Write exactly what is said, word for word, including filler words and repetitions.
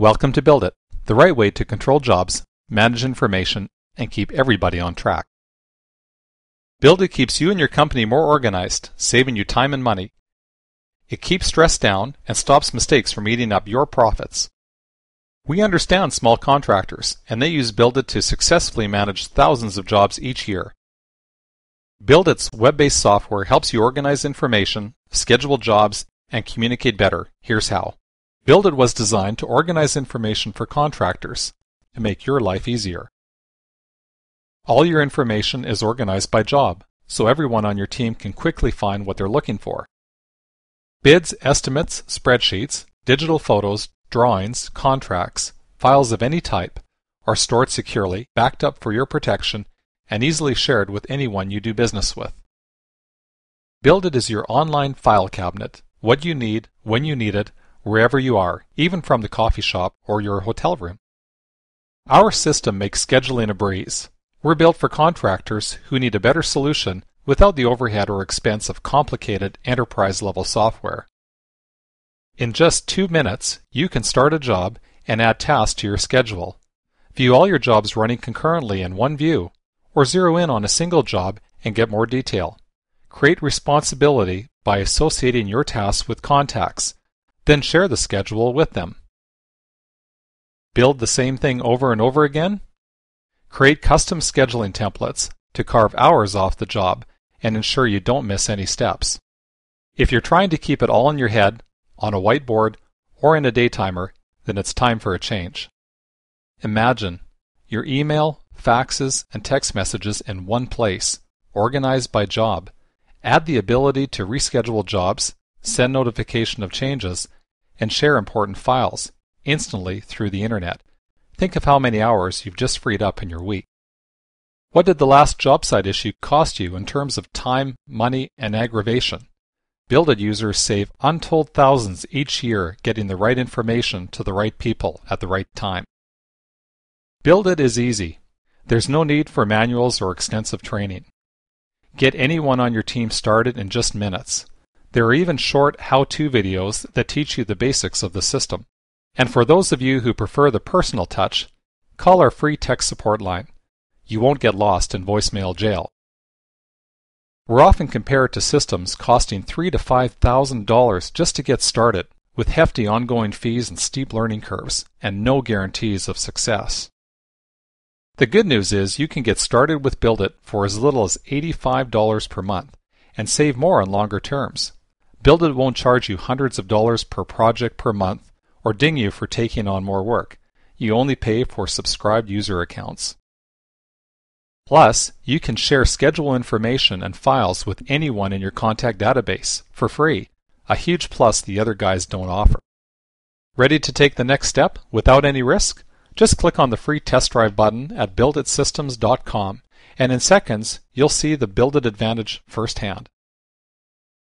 Welcome to BuildIt, the right way to control jobs, manage information, and keep everybody on track. BuildIt keeps you and your company more organized, saving you time and money. It keeps stress down and stops mistakes from eating up your profits. We understand small contractors, and they use BuildIt to successfully manage thousands of jobs each year. BuildIt's web-based software helps you organize information, schedule jobs, and communicate better. Here's how. BuildIt was designed to organize information for contractors and make your life easier. All your information is organized by job, so everyone on your team can quickly find what they're looking for. Bids, estimates, spreadsheets, digital photos, drawings, contracts, files of any type are stored securely, backed up for your protection, and easily shared with anyone you do business with. BuildIt is your online file cabinet, what you need, when you need it, wherever you are, even from the coffee shop or your hotel room. Our system makes scheduling a breeze. We're built for contractors who need a better solution without the overhead or expense of complicated enterprise-level software. In just two minutes, you can start a job and add tasks to your schedule, view all your jobs running concurrently in one view, or zero in on a single job and get more detail. Create responsibility by associating your tasks with contacts, then share the schedule with them. Build the same thing over and over again? Create custom scheduling templates to carve hours off the job and ensure you don't miss any steps. If you're trying to keep it all in your head, on a whiteboard, or in a day timer, then it's time for a change. Imagine your email, faxes, and text messages in one place, organized by job. Add the ability to reschedule jobs, send notification of changes, and share important files instantly through the internet. Think of how many hours you've just freed up in your week. What did the last job site issue cost you in terms of time, money, and aggravation? BuildIt users save untold thousands each year getting the right information to the right people at the right time. BuildIt is easy. There's no need for manuals or extensive training. Get anyone on your team started in just minutes. There are even short how-to videos that teach you the basics of the system. And for those of you who prefer the personal touch, call our free tech support line. You won't get lost in voicemail jail. We're often compared to systems costing three to five thousand dollars just to get started, with hefty ongoing fees and steep learning curves, and no guarantees of success. The good news is you can get started with BuildIt for as little as eighty-five dollars per month, and save more on longer terms. BuildIt won't charge you hundreds of dollars per project per month, or ding you for taking on more work. You only pay for subscribed user accounts. Plus, you can share schedule information and files with anyone in your contact database for free, a huge plus the other guys don't offer. Ready to take the next step without any risk? Just click on the free test drive button at build it systems dot com, and in seconds, you'll see the BuildIt advantage firsthand.